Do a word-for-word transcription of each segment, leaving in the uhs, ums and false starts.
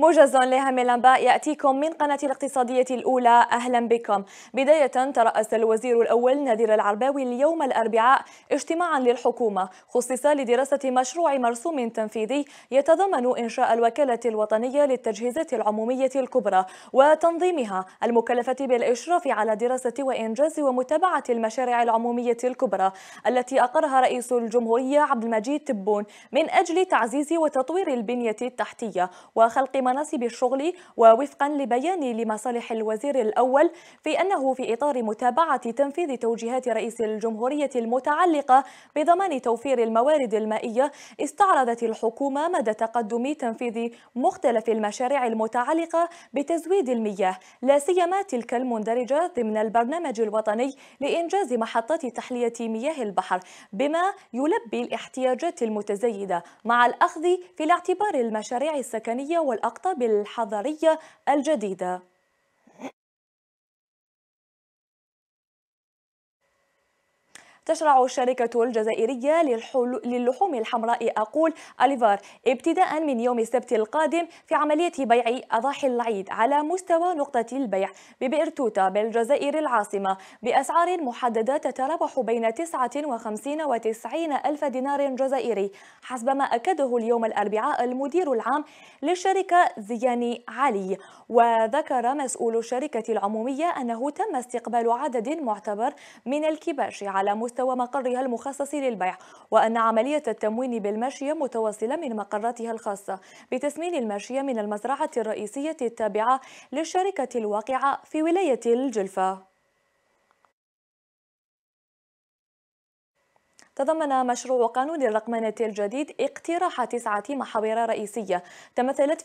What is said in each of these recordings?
موجز لها من الأنباء يأتيكم من قناة الاقتصادية الأولى. أهلا بكم. بداية ترأس الوزير الأول نادر العرباوي اليوم الأربعاء اجتماعا للحكومة خصص لدراسة مشروع مرسوم تنفيذي يتضمن إنشاء الوكالة الوطنية للتجهيزات العمومية الكبرى وتنظيمها المكلفة بالإشراف على دراسة وإنجاز ومتابعة المشاريع العمومية الكبرى التي أقرها رئيس الجمهورية عبد المجيد تبون من أجل تعزيز وتطوير البنية التحتية وخلق مناصب الشغل، ووفقا لبيان لمصالح الوزير الأول في أنه في إطار متابعة تنفيذ توجيهات رئيس الجمهورية المتعلقة بضمان توفير الموارد المائية، استعرضت الحكومة مدى تقدم تنفيذ مختلف المشاريع المتعلقة بتزويد المياه، لا سيما تلك المندرجة ضمن البرنامج الوطني لإنجاز محطات تحلية مياه البحر بما يلبي الاحتياجات المتزايدة، مع الأخذ في الاعتبار المشاريع السكنية والأقطار بالحضرية الجديدة. تشرع الشركة الجزائرية للحوم الحمراء أقول أليفار ابتداء من يوم السبت القادم في عملية بيع أضاحي العيد على مستوى نقطة البيع ببئرتوتة بالجزائر العاصمة بأسعار محددة تتراوح بين تسعة وخمسين وتسعين ألف دينار جزائري، حسب ما أكده اليوم الأربعاء المدير العام للشركة زياني علي. وذكر مسؤول الشركة العمومية أنه تم استقبال عدد معتبر من الكباش على مستوى ومقرها المخصص للبيع، وأن عملية التموين بالماشية متواصلة من مقراتها الخاصة بتسمين الماشية من المزرعة الرئيسية التابعة للشركة الواقعة في ولاية الجلفة. تضمن مشروع قانون الرقمنة الجديد اقتراح تسعة محاور رئيسية تمثلت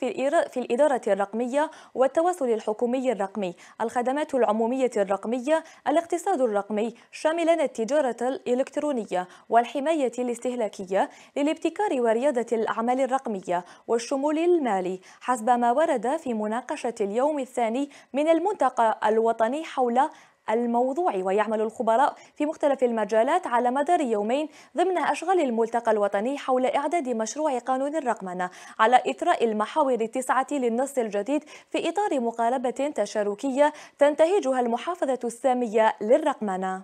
في الإدارة الرقمية والتواصل الحكومي الرقمي، الخدمات العمومية الرقمية، الاقتصاد الرقمي شاملا التجارة الإلكترونية والحماية الاستهلاكية للابتكار وريادة الأعمال الرقمية والشمول المالي، حسب ما ورد في مناقشة اليوم الثاني من الملتقى الوطني حول الموضوع. ويعمل الخبراء في مختلف المجالات على مدار يومين ضمن أشغال الملتقى الوطني حول إعداد مشروع قانون الرقمنة على إثراء المحاور التسعة للنص الجديد في إطار مقاربة تشاركية تنتهجها المحافظة السامية للرقمنة.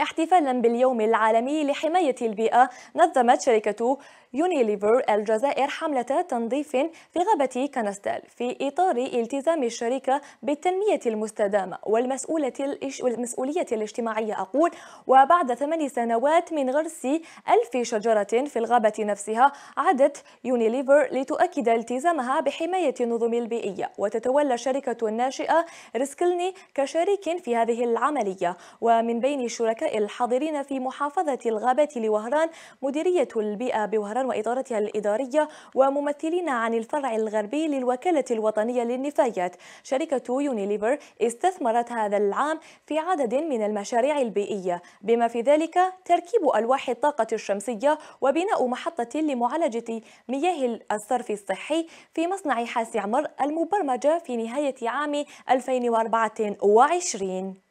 احتفالا باليوم العالمي لحماية البيئة، نظمت شركة يونيليفر الجزائر حملة تنظيف في غابة كنستال في إطار التزام الشركة بالتنمية المستدامة والمسؤولية والمسؤولية الاجتماعية أقول. وبعد ثمان سنوات من غرس ألف شجرة في الغابة نفسها، عادت يونيليفر لتؤكد التزامها بحماية النظم البيئية، وتتولى الشركة الناشئة رسكلني كشريك في هذه العملية. ومن بين الشركاء الحاضرين في محافظة الغابة لوهران مديرية البيئة بوهران وإدارتها الإدارية وممثلين عن الفرع الغربي للوكالة الوطنية للنفايات. شركة يونيليفر استثمرت هذا العام في عدد من المشاريع البيئية بما في ذلك تركيب ألواح الطاقة الشمسية وبناء محطة لمعالجة مياه الصرف الصحي في مصنع حاسي عمر المبرمجة في نهاية عام ألفين وأربعة وعشرين.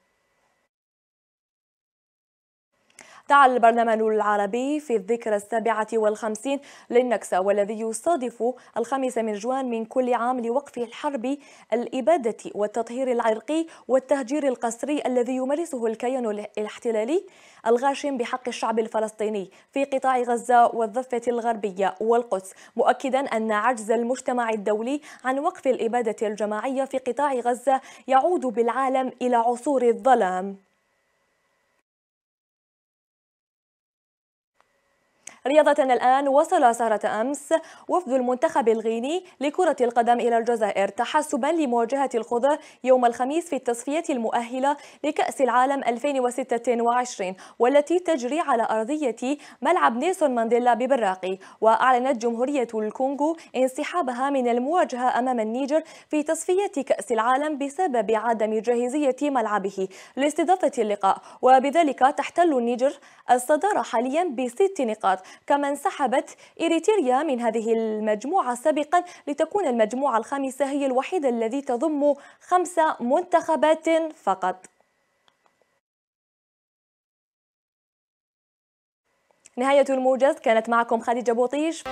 دعا البرلمان العربي في الذكرى السابعة والخمسين للنكسة والذي يصادف الخامس من جوان من كل عام لوقف الحرب الإبادة والتطهير العرقي والتهجير القسري الذي يمارسه الكيان الاحتلالي الغاشم بحق الشعب الفلسطيني في قطاع غزة والضفة الغربية والقدس، مؤكدا أن عجز المجتمع الدولي عن وقف الإبادة الجماعية في قطاع غزة يعود بالعالم إلى عصور الظلام. رياضة الآن، وصل سهرة أمس وفد المنتخب الغيني لكرة القدم إلى الجزائر تحسبا لمواجهة الخضر يوم الخميس في التصفية المؤهلة لكأس العالم ألفين وستة وعشرين والتي تجري على أرضية ملعب نيلسون مانديلا ببراقي. وأعلنت جمهورية الكونغو انسحابها من المواجهة أمام النيجر في تصفية كأس العالم بسبب عدم جاهزية ملعبه لاستضافة اللقاء، وبذلك تحتل النيجر الصدارة حاليا بست نقاط، كما انسحبت إريتريا من هذه المجموعة سابقا لتكون المجموعة الخامسة هي الوحيدة التي تضم خمس منتخبات فقط. نهاية الموجز، كانت معكم خالد بوطيش.